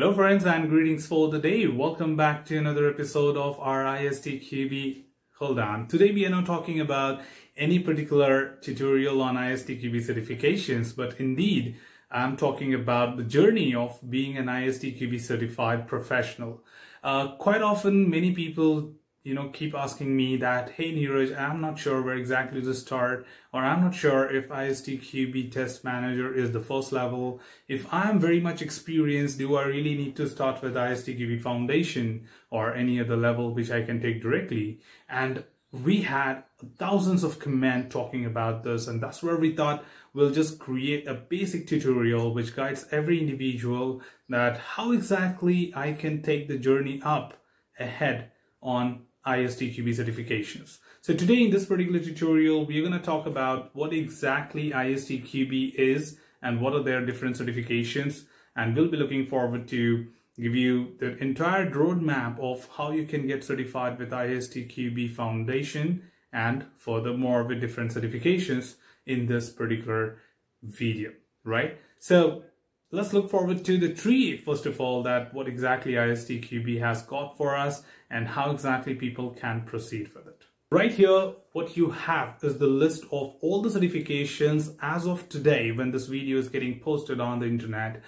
Hello friends and greetings for the day. Welcome back to another episode of our ISTQB. Hold on. Today we are not talking about any particular tutorial on ISTQB certifications, but indeed I'm talking about the journey of being an ISTQB certified professional. Quite often many people keep asking me that, hey Neeraj, I'm not sure where exactly to start, or I'm not sure if ISTQB test manager is the first level. If I'm very much experienced, do I really need to start with ISTQB foundation or any other level which I can take directly? And we had thousands of comments talking about this, and that's where we thought we'll just create a basic tutorial which guides every individual that how exactly I can take the journey up ahead on ISTQB certifications. So today in this particular tutorial, we're going to talk about what exactly ISTQB is and what are their different certifications. And we'll be looking forward to give you the entire roadmap of how you can get certified with ISTQB foundation and furthermore with different certifications in this particular video, right? So let's look forward to the tree, first of all, that what exactly ISTQB has got for us and how exactly people can proceed with it. Right here, what you have is the list of all the certifications as of today when this video is getting posted on the internet.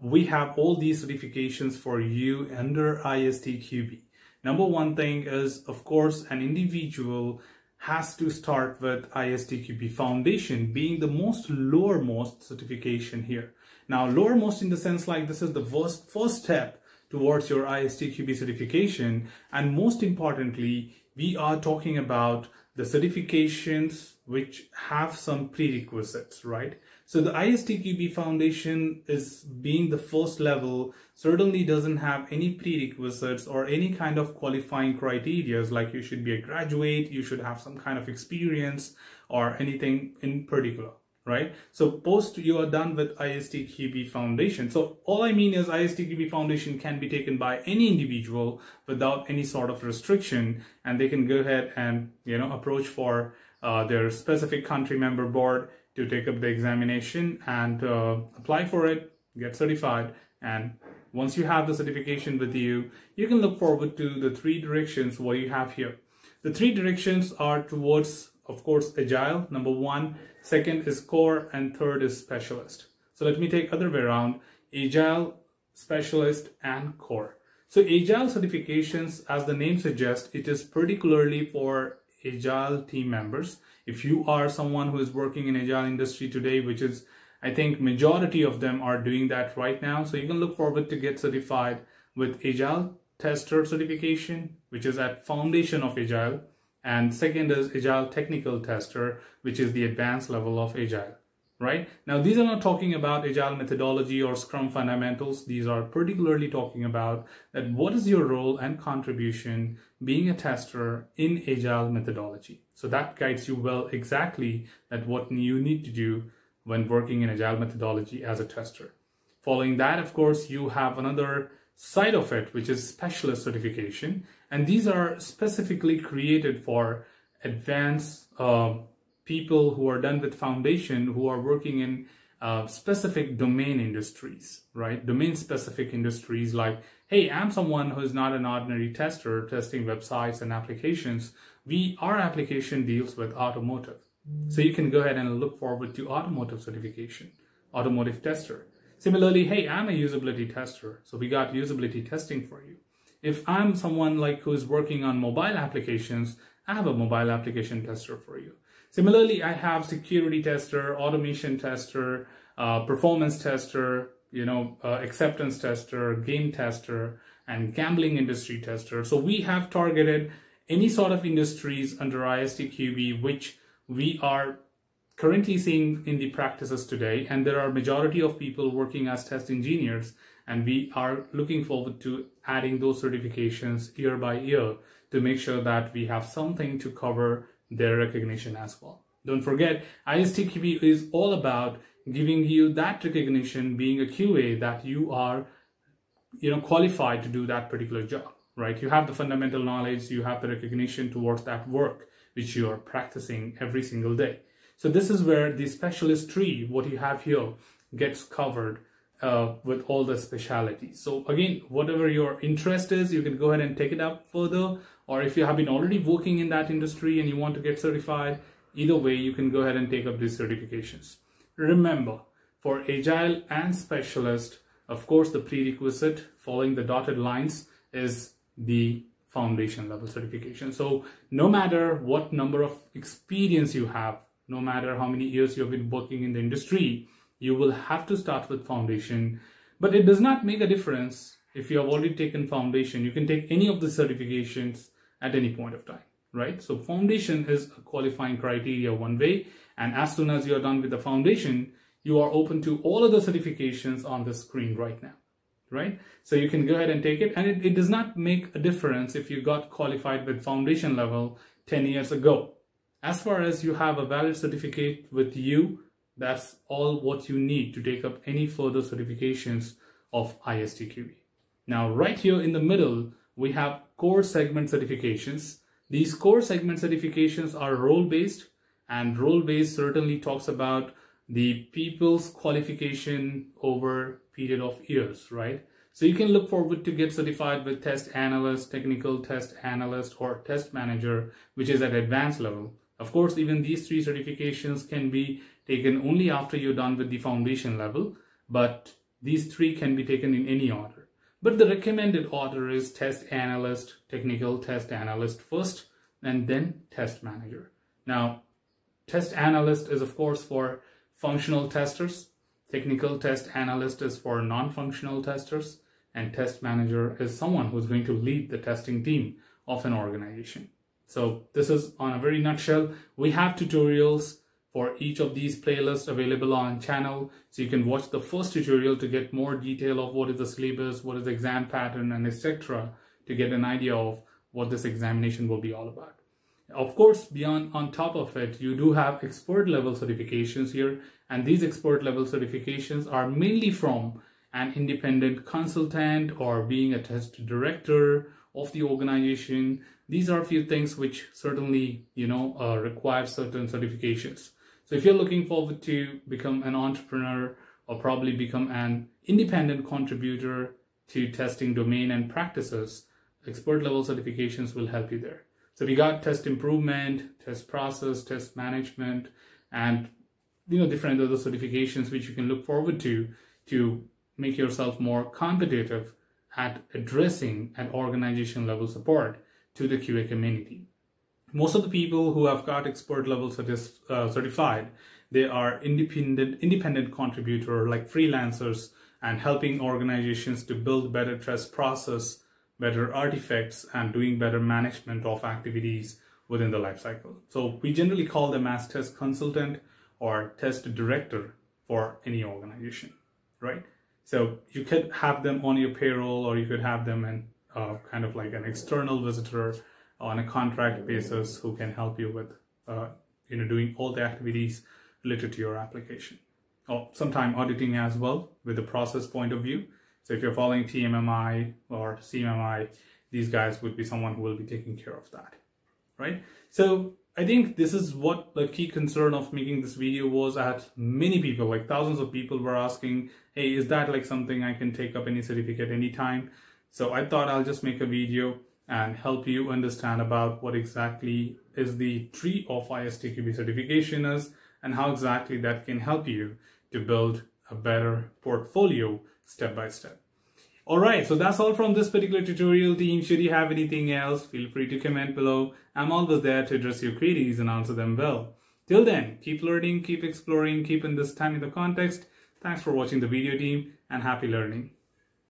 We have all these certifications for you under ISTQB. Number one thing is, of course, an individual has to start with ISTQB foundation being the lowermost certification here. Now, lowermost in the sense like this is the first step towards your ISTQB certification, and most importantly, we are talking about the certifications which have some prerequisites, right? So the ISTQB foundation is being the first level, certainly doesn't have any prerequisites or any kind of qualifying criteria like you should be a graduate, you should have some kind of experience or anything in particular, right? So post you are done with ISTQB foundation. So all I mean is ISTQB foundation can be taken by any individual without any sort of restriction, and they can go ahead and approach for their specific country member board to take up the examination and apply for it, get certified. And once you have the certification with you, you can look forward to the three directions what you have here. The three directions are towards, of course, agile, number one, second is core, and third is specialist. So let me take other way around, agile, specialist, and core. So agile certifications, as the name suggests, it is particularly for agile team members. If you are someone who is working in agile industry today, which is I think majority of them are doing that right now, so you can look forward to get certified with agile tester certification, which is at foundation of agile, and second is agile technical tester, which is the advanced level of agile. Right now, these are not talking about agile methodology or scrum fundamentals. These are particularly talking about that what is your role and contribution being a tester in agile methodology. So that guides you well exactly at what you need to do when working in agile methodology as a tester. Following that, of course, you have another side of it, which is specialist certification, and these are specifically created for advanced people who are done with foundation, who are working in specific domain industries, right? Domain specific industries like, hey, I'm someone who is not an ordinary tester testing websites and applications. Our application deals with automotive. So you can go ahead and look forward to automotive certification, automotive tester. Similarly, hey, I'm a usability tester. So we got usability testing for you. If I'm someone like who's working on mobile applications, I have a mobile application tester for you. Similarly, I have security tester, automation tester, performance tester, acceptance tester, game tester, and gambling industry tester. So we have targeted any sort of industries under ISTQB, which we are currently seeing in the practices today. And there are majority of people working as test engineers, and we are looking forward to adding those certifications year by year to make sure that we have something to cover their recognition as well. Don't forget, ISTQB is all about giving you that recognition, being a QA, that you are qualified to do that particular job, right? You have the fundamental knowledge, you have the recognition towards that work which you are practicing every single day. So this is where the specialist tree, what you have here, gets covered with all the specialities. So again, whatever your interest is, you can go ahead and take it up further, or if you have been already working in that industry and you want to get certified, either way, you can go ahead and take up these certifications. Remember, for Agile and Specialist, of course, the prerequisite following the dotted lines is the foundation level certification. So no matter what number of experience you have, no matter how many years you have been working in the industry, you will have to start with foundation. But it does not make a difference if you have already taken foundation. You can take any of the certifications at any point of time, right? So foundation is a qualifying criteria one way. And as soon as you are done with the foundation, you are open to all of the certifications on the screen right now, right? So you can go ahead and take it. And it does not make a difference if you got qualified with foundation level 10 years ago. As far as you have a valid certificate with you, that's all what you need to take up any further certifications of ISTQB. Now, right here in the middle, we have core segment certifications. These core segment certifications are role-based, and role-based certainly talks about the people's qualification over period of years, right? So you can look forward to get certified with test analyst, technical test analyst, or test manager, which is at advanced level. Of course, even these three certifications can be taken only after you're done with the foundation level, but these three can be taken in any order. But the recommended order is test analyst, technical test analyst first, and then test manager. Now, test analyst is of course for functional testers, technical test analyst is for non-functional testers, and test manager is someone who's going to lead the testing team of an organization. So this is on a very nutshell. We have tutorials for each of these playlists available on channel. So you can watch the first tutorial to get more detail of what is the syllabus, what is the exam pattern, and etc. to get an idea of what this examination will be all about. Of course, beyond on top of it, you do have expert level certifications here. And these expert level certifications are mainly from an independent consultant or being a test director of the organization. These are a few things which certainly, require certain certifications. So if you're looking forward to become an entrepreneur or probably become an independent contributor to testing domain and practices, expert level certifications will help you there. So we got test improvement, test process, test management, and different other certifications which you can look forward to make yourself more competitive at addressing an organization level support to the QA community. Most of the people who have got expert level certified, they are independent contributor like freelancers and helping organizations to build better test process, better artifacts, and doing better management of activities within the lifecycle. So we generally call them as test consultant or test director for any organization, right? So you could have them on your payroll, or you could have them in kind of like an external visitor on a contract basis who can help you with, doing all the activities related to your application. Or sometime auditing as well with the process point of view. So if you're following TMMI or CMMI, these guys would be someone who will be taking care of that, right? So I think this is what the key concern of making this video was, that many people, like thousands of people, were asking, hey, is that like something I can take up any certificate anytime? So I thought I'll just make a video and help you understand about what exactly is the tree of ISTQB certification is, and how exactly that can help you to build a better portfolio step by step. All right, so that's all from this particular tutorial team. Should you have anything else, feel free to comment below. I'm always there to address your queries and answer them well. Till then, keep learning, keep exploring, keep understanding the context. Thanks for watching the video, team, and happy learning.